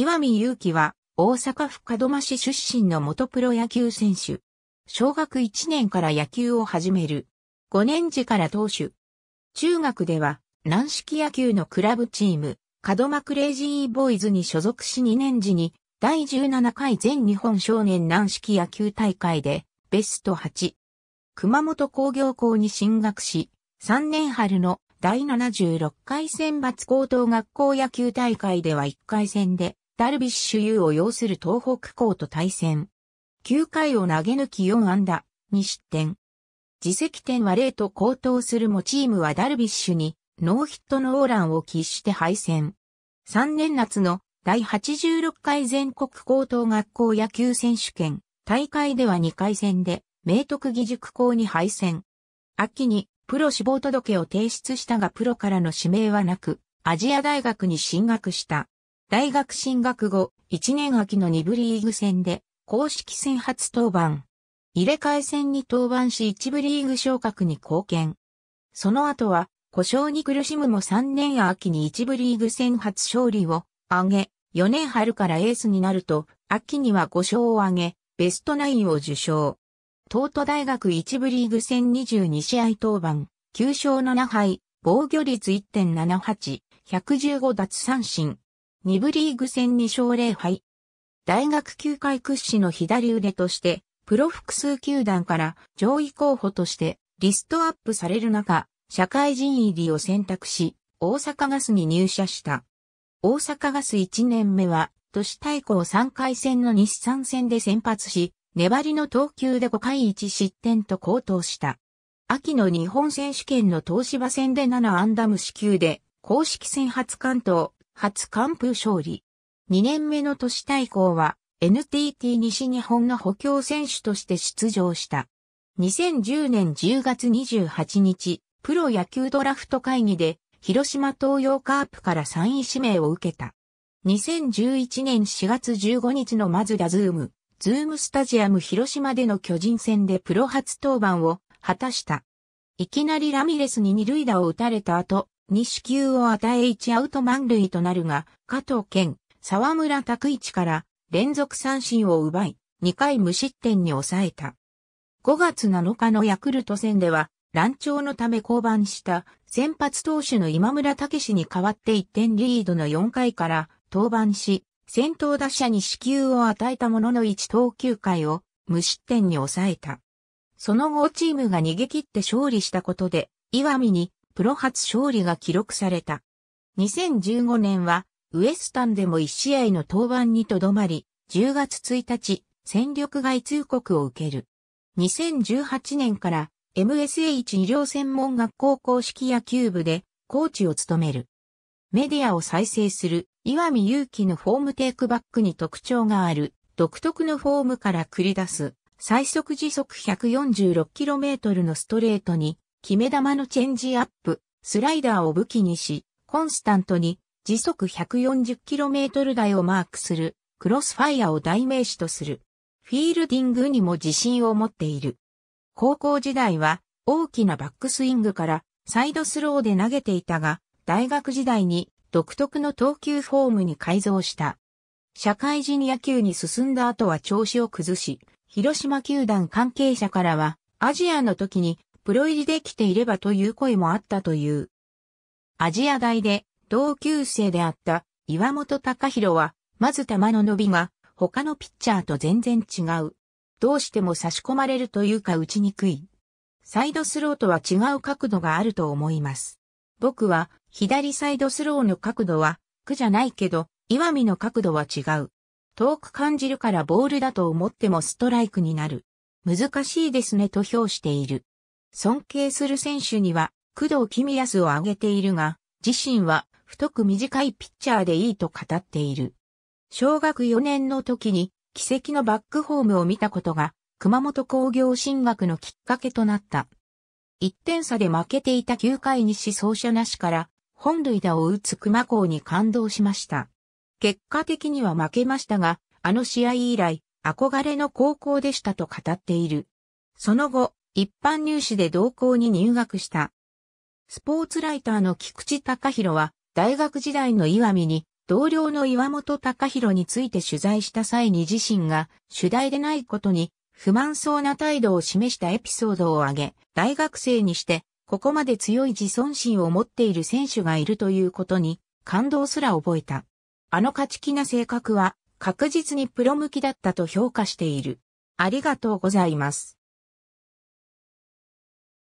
岩見優希は大阪府門真市出身の元プロ野球選手。小学1年から野球を始める。5年時から投手。中学では軟式野球のクラブチーム、門真クレイジーボーイズに所属し2年時に第17回全日本少年軟式野球大会でベスト8。熊本工業校に進学し、3年春の第76回選抜高等学校野球大会では1回戦でダルビッシュ有を擁する東北高と対戦。9回を投げ抜き4安打、2失点。自責点は0と好投するもチームはダルビッシュにノーヒットノーランを喫して敗戦。3年夏の第86回全国高等学校野球選手権大会では2回戦で明徳義塾校に敗戦。秋にプロ志望届を提出したがプロからの指名はなく、亜細亜大学に進学した。大学進学後、1年秋の2部リーグ戦で公式戦初登板。入れ替え戦に登板し1部リーグ昇格に貢献。その後は、故障に苦しむも3年秋に1部リーグ戦初勝利を挙げ、4年春からエースになると、秋には5勝を挙げ、ベスト9を受賞。東都大学1部リーグ戦22試合登板、9勝7敗、防御率 1.78、115奪三振。2部リーグ戦2勝0敗。大学球界屈指の左腕として、プロ複数球団から上位候補としてリストアップされる中、社会人入りを選択し、大阪ガスに入社した。大阪ガス1年目は、都市対抗3回戦の日産戦で先発し、粘りの投球で5回1失点と好投した。秋の日本選手権の東芝戦で7安打無四球で、公式戦初完投、初完封勝利。2年目の都市対抗は、NTT 西日本の補強選手として出場した。2010年10月28日、プロ野球ドラフト会議で、広島東洋カープから3位指名を受けた。2011年4月15日のマツダズームスタジアム広島での巨人戦でプロ初登板を果たした。いきなりラミレスに2塁打を打たれた後、2四球を与え1アウト満塁となるが、加藤健、沢村拓一から、連続三振を奪い、2回無失点に抑えた。5月7日のヤクルト戦では、乱調のため降板した先発投手の今村武士に代わって1点リードの4回から登板し、先頭打者に四球を与えたものの1投9回を無失点に抑えた。その後チームが逃げ切って勝利したことで、岩見にプロ初勝利が記録された。2015年は、ウエスタンでも1試合の登板にとどまり、10月1日、戦力外通告を受ける。2018年から、MSH 医療専門学校硬式野球部で、コーチを務める。メディアを再生する、岩見優希のフォームテイクバックに特徴がある、独特のフォームから繰り出す、最速時速 146km のストレートに、決め球のチェンジアップ、スライダーを武器にし、コンスタントに、時速 140km 台をマークする、クロスファイアを代名詞とする。フィールディングにも自信を持っている。高校時代は大きなバックスイングからサイドスローで投げていたが、大学時代に独特の投球フォームに改造した。社会人野球に進んだ後は調子を崩し、広島球団関係者からはアジアの時にプロ入りできていればという声もあったという。亜細亜大で、同級生であった岩本隆弘は、まず球の伸びが他のピッチャーと全然違う。どうしても差し込まれるというか打ちにくい。サイドスローとは違う角度があると思います。僕は左サイドスローの角度は苦じゃないけど、岩見の角度は違う。遠く感じるからボールだと思ってもストライクになる。難しいですねと評している。尊敬する選手には工藤公康を挙げているが、自身は太く短いピッチャーでいいと語っている。小学4年の時に奇跡のバックホームを見たことが熊本工業進学のきっかけとなった。1点差で負けていた9回に死走者なしから本塁打を打つ熊高に感動しました。結果的には負けましたが、あの試合以来憧れの高校でしたと語っている。その後、一般入試で同校に入学した。スポーツライターの菊池隆弘は、大学時代の岩見に同僚の岩本隆弘について取材した際に自身が主題でないことに不満そうな態度を示したエピソードを挙げ、大学生にしてここまで強い自尊心を持っている選手がいるということに感動すら覚えた。あの勝ち気な性格は確実にプロ向きだったと評価している。ありがとうございます。